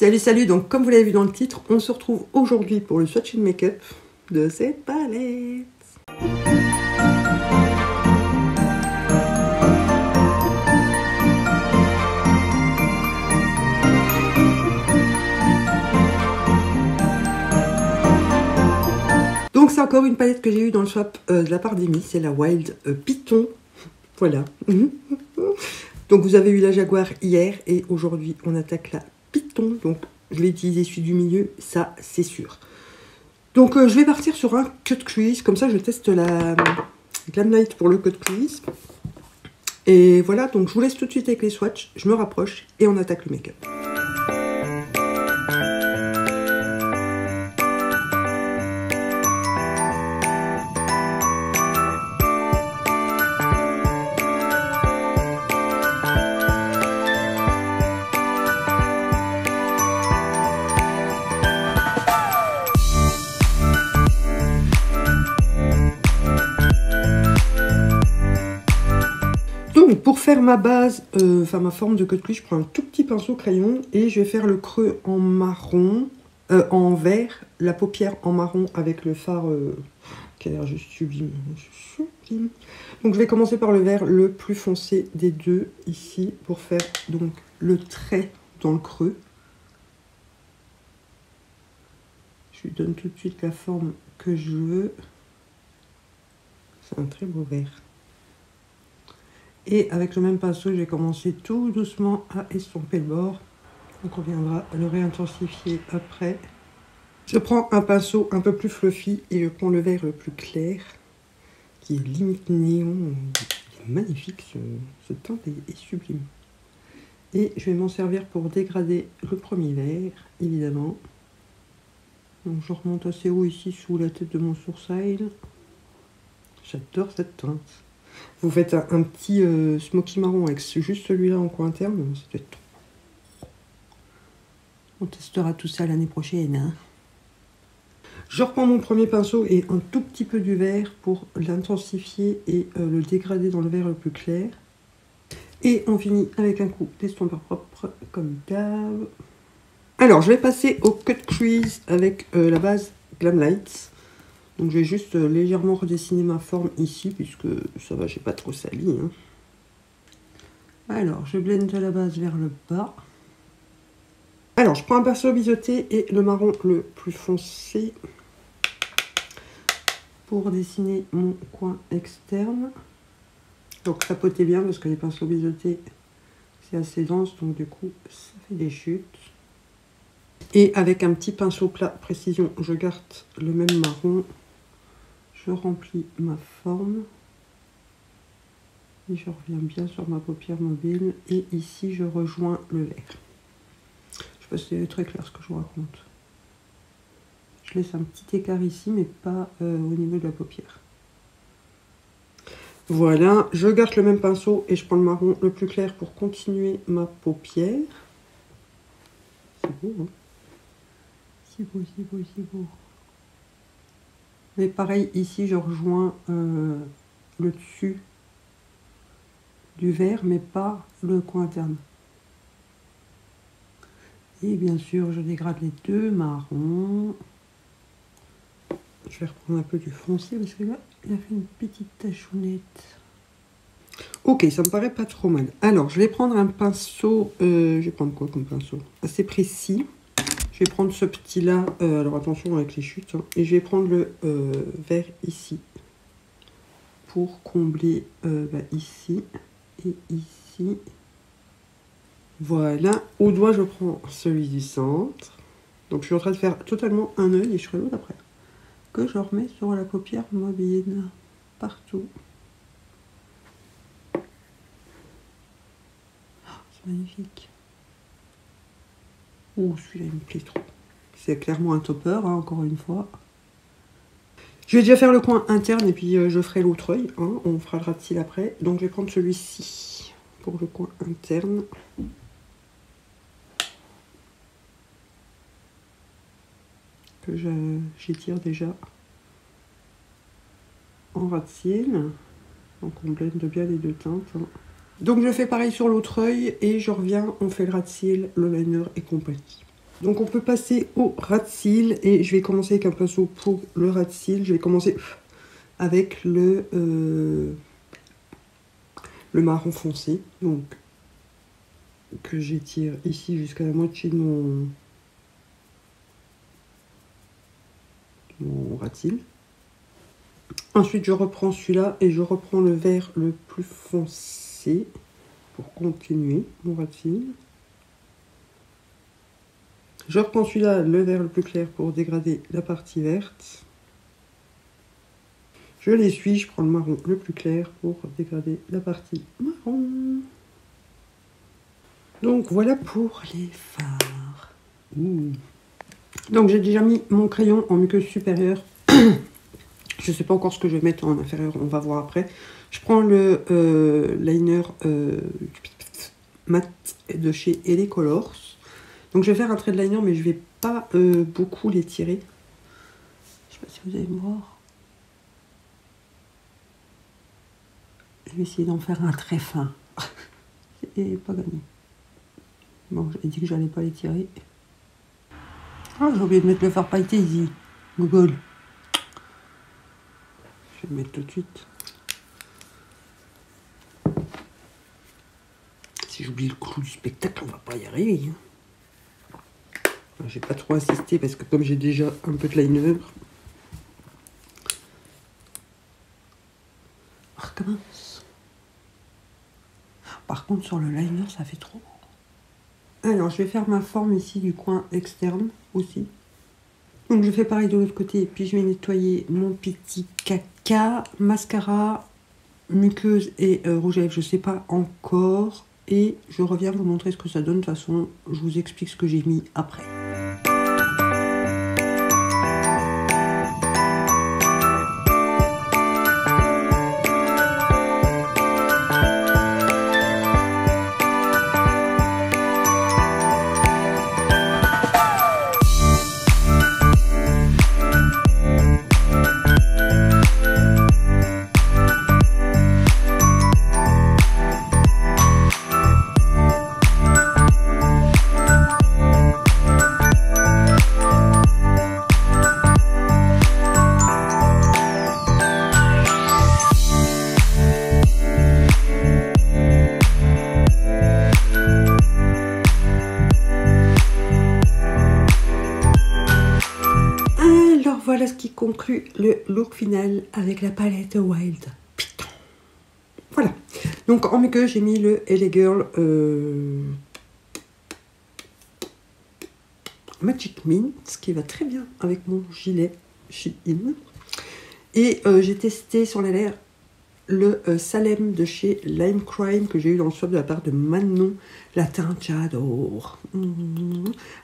Salut, salut! Donc, comme vous l'avez vu dans le titre, on se retrouve aujourd'hui pour le swatch and make-up de cette palette. Donc, c'est encore une palette que j'ai eue dans le swap de la part d'Emmy, c'est la Wild Python. Voilà. Donc, vous avez eu la Jaguar hier et aujourd'hui, on attaque la Python. Donc, je vais utiliser celui du milieu, ça, c'est sûr. Donc, je vais partir sur un cut crease. Comme ça, je teste la Glam Light pour le cut crease. Et voilà, donc je vous laisse tout de suite avec les swatchs. Je me rapproche et on attaque le make-up. Pour faire ma base, ma forme de cut crease, je prends un tout petit pinceau crayon et je vais faire le creux en marron, en vert, la paupière en marron avec le fard qui a l'air juste sublime, sublime. Donc je vais commencer par le vert le plus foncé des deux ici pour faire donc le trait dans le creux. Je lui donne tout de suite la forme que je veux. C'est un très beau vert. Et avec le même pinceau, je vais commencer tout doucement à estomper le bord. Donc on viendra le réintensifier après. Je prends un pinceau un peu plus fluffy et je prends le vert le plus clair, qui est limite néon. Il est magnifique, ce teint est sublime. Et je vais m'en servir pour dégrader le premier vert, évidemment. Donc je remonte assez haut ici, sous la tête de mon sourcil. J'adore cette teinte. Vous faites un petit smoky marron avec juste celui-là en coin interne. Ça doit être... On testera tout ça l'année prochaine. Hein. Je reprends mon premier pinceau et un tout petit peu du vert pour l'intensifier et le dégrader dans le vert le plus clair. Et on finit avec un coup d'estompeur propre comme d'hab. Alors je vais passer au cut crease avec la base Glam Light. Donc je vais juste légèrement redessiner ma forme ici, puisque ça va, j'ai pas trop sali. Hein. Alors, je blende de la base vers le bas. Alors, je prends un pinceau biseauté et le marron le plus foncé pour dessiner mon coin externe. Donc, tapotez bien, parce que les pinceaux biseautés, c'est assez dense, donc du coup, ça fait des chutes. Et avec un petit pinceau plat précision, je garde le même marron. Je remplis ma forme et je reviens bien sur ma paupière mobile et ici je rejoins le vert. Je sais pas si c'est très clair ce que je vous raconte. Je laisse un petit écart ici mais pas au niveau de la paupière. Voilà, je garde le même pinceau et je prends le marron le plus clair pour continuer ma paupière. C'est beau, hein. C'est beau, c'est beau, c'est beau. Mais pareil, ici, je rejoins le dessus du vert, mais pas le coin interne. Et bien sûr, je dégrade les deux marrons. Je vais reprendre un peu du foncé, parce que là, il a fait une petite tachounette. Ok, ça me paraît pas trop mal. Alors, je vais prendre un pinceau... je vais prendre quoi comme pinceau? Assez précis. Je vais prendre ce petit-là, alors attention avec les chutes, hein, et je vais prendre le vert ici pour combler ici et ici. Voilà, au doigt je prends celui du centre. Donc je suis en train de faire totalement un œil et je ferai l'autre après. Que je remets sur la paupière mobile, partout. Oh, c'est magnifique. Oh, celui-là, il me plaît trop. C'est clairement un topper, hein, encore une fois. Je vais déjà faire le coin interne et puis je ferai l'autre œil. Hein, on fera le ras de cils après. Donc, je vais prendre celui-ci pour le coin interne. Que j'étire déjà en ras de cils. Donc, on blende bien les deux teintes. Hein. Donc je fais pareil sur l'autre œil et je reviens, on fait le ras de cils, le liner et compagnie. Donc on peut passer au ras de cils et je vais commencer avec un pinceau pour le ras de cils. Je vais commencer avec le marron foncé, donc que j'étire ici jusqu'à la moitié de mon ras de cils. Ensuite je reprends celui-là et je reprends le vert le plus foncé pour continuer mon ras de cils. Je reprends celui-là, le vert le plus clair, pour dégrader la partie verte. Je l'essuie, je prends le marron le plus clair pour dégrader la partie marron. Donc voilà pour les fards. Donc j'ai déjà mis mon crayon en muqueuse supérieure. Je ne sais pas encore ce que je vais mettre en inférieur, on va voir après. Je prends le liner mat de chez Elecolors. Donc je vais faire un trait de liner, mais je ne vais pas beaucoup l'étirer. Je ne sais pas si vous allez me voir. Je vais essayer d'en faire un très fin. Et pas gagné. Bon, j'ai dit que j'allais pas l'étirer. Ah, j'ai oublié de mettre le fard pailleté ici. Google. Je vais le mettre tout de suite. Si j'oublie le clou du spectacle, on va pas y arriver. Hein. J'ai pas trop insisté parce que comme j'ai déjà un peu de liner. On recommence. Par contre sur le liner ça fait trop. Alors je vais faire ma forme ici du coin externe aussi. Donc je fais pareil de l'autre côté et puis je vais nettoyer mon petit caca. Mascara, muqueuse et rouge à lèvres, je sais pas encore. Et je reviens vous montrer ce que ça donne. De toute façon je vous explique ce que j'ai mis après. Voilà ce qui conclut le look final avec la palette Wild Python. Voilà. Donc en muqueuse, j'ai mis le LA Girl Magic Mint, ce qui va très bien avec mon gilet Shein. Et j'ai testé sur les lèvres le Salem de chez Lime Crime que j'ai eu dans le shop de la part de Manon. La teinte, j'adore.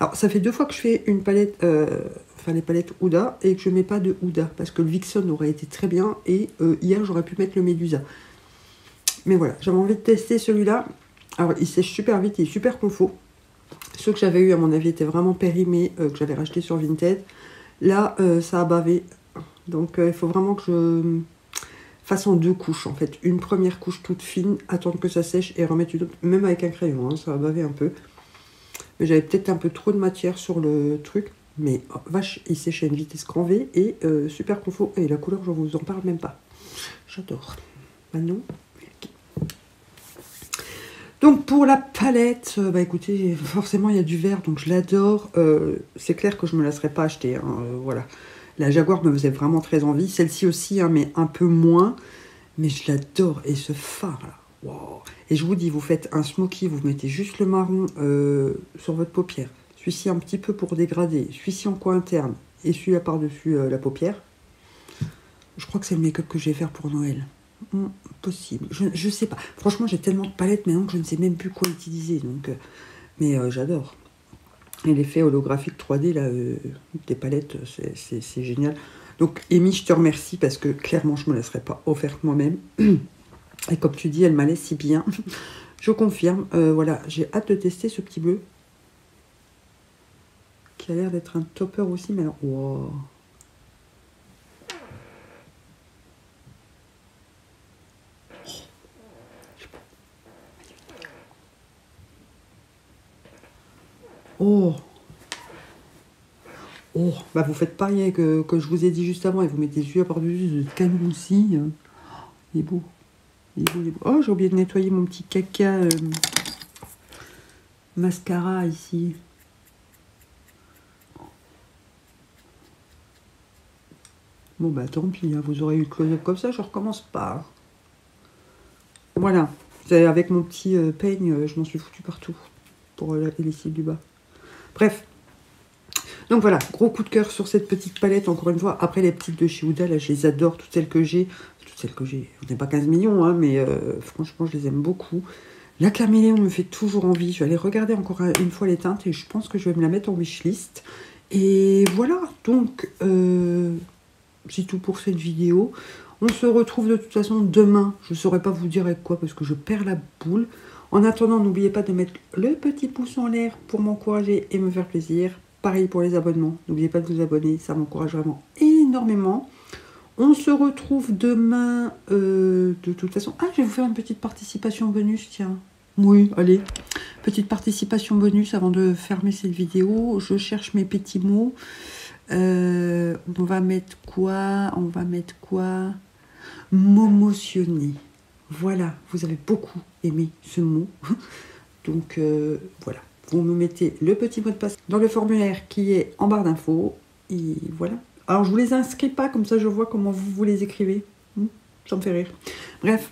Alors ça fait deux fois que je fais une palette, enfin les palettes Huda, et que je mets pas de Huda parce que le Vixen aurait été très bien et hier j'aurais pu mettre le Medusa. Mais voilà, j'avais envie de tester celui-là. Alors il sèche super vite, il est super confort. Ceux que j'avais eu à mon avis étaient vraiment périmés, que j'avais racheté sur Vinted. Là ça a bavé, donc il faut vraiment que je fasse en deux couches en fait, une première couche toute fine, attendre que ça sèche et remettre une autre, même avec un crayon, hein, ça va baver un peu. Mais j'avais peut-être un peu trop de matière sur le truc, mais oh, vache, il sèche à une vitesse grand V et super confort, et la couleur, je vous en parle même pas. J'adore. Manon. Donc pour la palette, bah écoutez, forcément il y a du vert, donc je l'adore. C'est clair que je me laisserai pas acheter, hein, voilà. La Jaguar me faisait vraiment très envie. Celle-ci aussi, hein, mais un peu moins. Mais je l'adore. Et ce fard-là, wow. Et je vous dis, vous faites un smoky, vous mettez juste le marron sur votre paupière. Celui-ci un petit peu pour dégrader. Celui-ci en coin interne. Et celui-là par-dessus la paupière. Je crois que c'est le make-up que je vais faire pour Noël. Possible. Je sais pas. Franchement, j'ai tellement de palettes maintenant que je ne sais même plus quoi utiliser. Donc, mais j'adore. Et l'effet holographique 3D là, des palettes, c'est génial. Donc Amy, je te remercie parce que clairement je ne me laisserai pas offerte moi-même. Et comme tu dis, elle m'allait si bien. Je confirme. Voilà, j'ai hâte de tester ce petit bleu. Qui a l'air d'être un topper aussi, mais alors. Wow. Oh, Oh, bah vous faites pareil que je vous ai dit juste avant. Et vous mettez celui-là par-dessus, ce canon aussi. Il est beau. Il est beau, il est beau. Oh, j'ai oublié de nettoyer mon petit caca mascara ici. Bon, bah tant pis, hein, vous aurez eu le close-up comme ça, je recommence pas. Voilà. Avec mon petit peigne, je m'en suis foutu partout pour les cils du bas. Bref. Donc voilà, gros coup de cœur sur cette petite palette, encore une fois. Après, les petites de chez Huda, là, je les adore, toutes celles que j'ai. Toutes celles que j'ai, on n'est pas 15 millions, hein, mais franchement, je les aime beaucoup. La Caméléon me fait toujours envie. Je vais aller regarder encore une fois les teintes et je pense que je vais me la mettre en wishlist. Et voilà, donc, c'est tout pour cette vidéo. On se retrouve de toute façon demain. Je ne saurais pas vous dire avec quoi parce que je perds la boule. En attendant, n'oubliez pas de mettre le petit pouce en l'air pour m'encourager et me faire plaisir. Pareil pour les abonnements. N'oubliez pas de vous abonner. Ça m'encourage vraiment énormément. On se retrouve demain de toute façon. Ah, je vais vous faire une petite participation bonus. Tiens. Oui, allez. Petite participation bonus avant de fermer cette vidéo. Je cherche mes petits mots. On va mettre quoi? On va mettre quoi? M'émotionner. Voilà, vous avez beaucoup aimé ce mot. Donc, voilà. Vous me mettez le petit mot de passe dans le formulaire qui est en barre d'infos. Et voilà. Alors, je vous les inscris pas, comme ça je vois comment vous les écrivez. Ça me fait rire. Bref.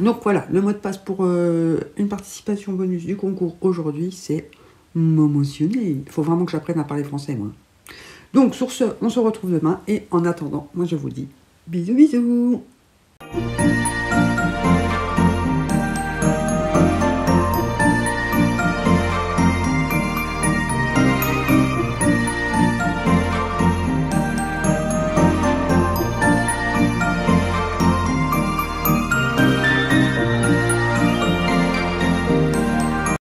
Donc, voilà. Le mot de passe pour une participation bonus du concours aujourd'hui, c'est m'émotionner. Il faut vraiment que j'apprenne à parler français, moi. Donc, sur ce, on se retrouve demain. Et en attendant, moi, je vous dis bisous, bisous.